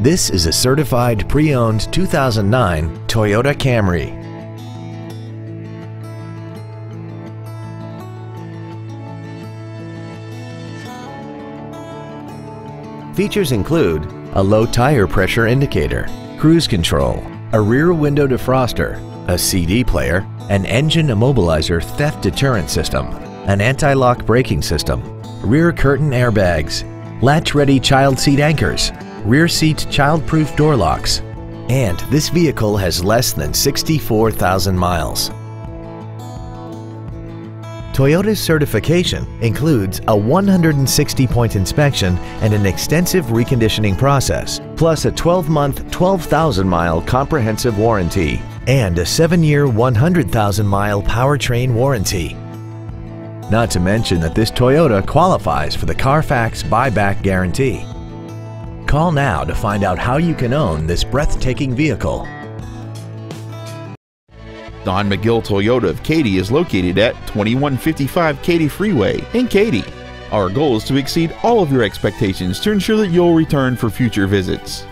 This is a certified pre-owned 2009 Toyota Camry. Features include a low tire pressure indicator, cruise control, a rear window defroster, a CD player, an engine immobilizer theft deterrent system, an anti-lock braking system, rear curtain airbags, latch-ready child seat anchors, rear seat child-proof door locks, and this vehicle has less than 64,000 miles. Toyota's certification includes a 160-point inspection and an extensive reconditioning process, plus a 12-month, 12,000-mile comprehensive warranty and a 7-year, 100,000-mile powertrain warranty. Not to mention that this Toyota qualifies for the Carfax buyback guarantee. Call now to find out how you can own this breathtaking vehicle. Don McGill Toyota of Katy is located at 2155 Katy Freeway in Katy. Our goal is to exceed all of your expectations to ensure that you'll return for future visits.